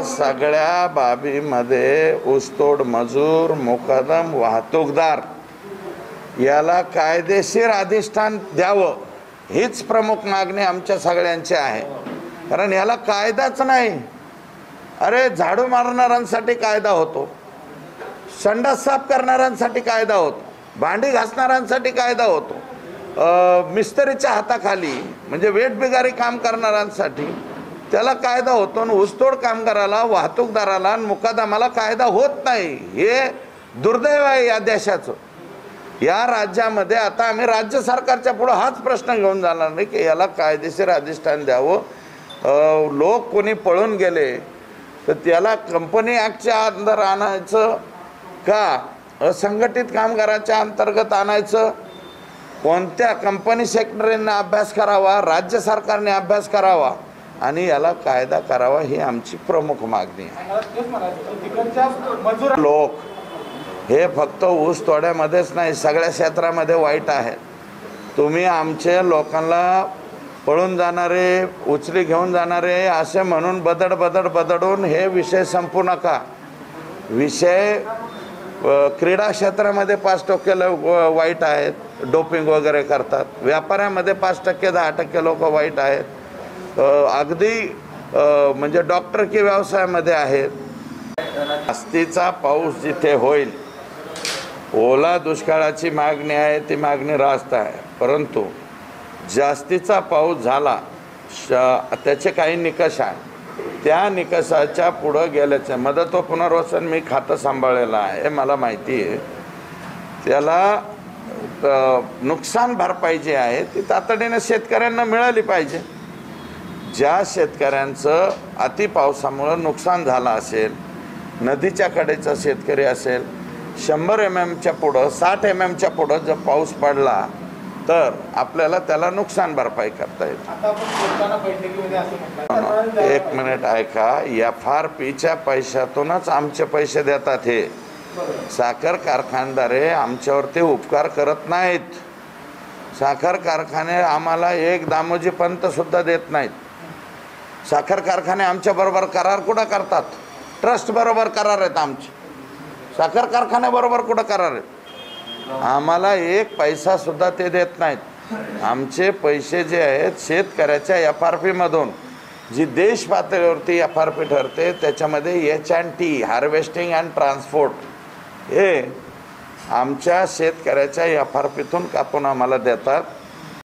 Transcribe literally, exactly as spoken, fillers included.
या सगळ्या बाबीमध्ये ऊसतोड मजूर मुकदम वाहतूकदार याला कायदेशीर अधिष्ठान द्यावं हीच प्रमुख मागणी आमच्या सगळ्यांची आहे। कारण याला कायदाच नाही। अरे झाडू मारणाऱ्यांसाठी कायदा होतो, संडास साफ करणाऱ्यांसाठी कायदा होतो, भांडी घासणाऱ्यांसाठी कायदा होतो, मिस्त्रीच्या हाताखाली म्हणजे वेठबिगारी काम करणाऱ्यांसाठी त्याला कायदा होतो आणि ऊसतोड कामगाराला वाहतूकदाराला मुकादमाला कायदा होत नाही। हे दुर्दैव आहे या देशाचं। या राज्यामध्ये आता आम्ही राज्य सरकारच्या पुढे हाच प्रश्न घेऊन जाणार नाही की याला कायदेशीर अधिष्ठान द्यावं। लोक कोणी पळून गेले तर त्याला कंपनी ॲक्टच्या अंदर आणायचं का असंघटित कामगाराच्या अंतर्गत आणायचं? कोणत्या कंपनी सेक्रेटरीने अभ्यास करावा, राज्य सरकारने अभ्यास करावा आणि याला कायदा करावा, ही आमची प्रमुख मागणी आहे। लोक हे फक्त ऊस तोड्यामध्येच नाही, सगळ्या क्षेत्रामध्ये वाईट आहे। तुम्ही आमचे लोकांना पळून जाणारे उचली घेऊन जाणारे असे म्हणून बदड बदड बदडून हे विषय संपू नका। विषय क्रीडा क्षेत्रामध्ये पाच टक्के लोक वाईट आहेत, डोपिंग वगैरे करतात। व्यापाऱ्यामध्ये पाच टक्के दहा टक्के लोक वाईट आहेत। अगदी म्हणजे डॉक्टर की व्यवसायामध्ये आहेत। जास्तीचा पाऊस जिथे होईल, ओला दुष्काळाची मागणी आहे, ती मागणी रास्त आहे। परंतु जास्तीचा पाऊस झाला त्याचे काही निकष आहेत, त्या निकषाच्या पुढे गेल्याचे मदत व पुनर्वसन मी खातं सांभाळलेलं आहे, मला माहिती आहे। त्याला नुकसान भरपाई जी आहे ती तातडीने शेतकऱ्यांना मिळाली पाहिजे। ज्या शेतकऱ्यांचं अति पावसामुळे नुकसान झालं असेल, नदीच्या कडेचा शेतकरी असेल, शंभर एम एमच्या पुढं साठ एम एमच्या पुढं जर पाऊस पडला तर आपल्याला त्याला नुकसान भरपाई करता येईल। एक मिनिट ऐका, एफ आर पीच्या पैशातूनच आमचे पैसे देतात हे। साखर कारखानदारे आमच्यावरती उपकार करत नाहीत। साखर कारखाने आम्हाला एक दामोजी पंतसुद्धा देत नाहीत। साखर कारखाने आमच्याबरोबर करार कुठं करतात? ट्रस्टबरोबर करार आहेत आमचे, साखर कारखान्याबरोबर कुठं करार आहेत? आम्हाला एक पैसासुद्धा ते देत नाहीत। आमचे पैसे जे आहेत शेतकऱ्याच्या एफ आर पीमधून जी देश पातळीवरती एफ आर पी ठरते त्याच्यामध्ये H and T harvesting and transport हे आमच्या शेतकऱ्याच्या एफ आर पीतून कापून आम्हाला देतात।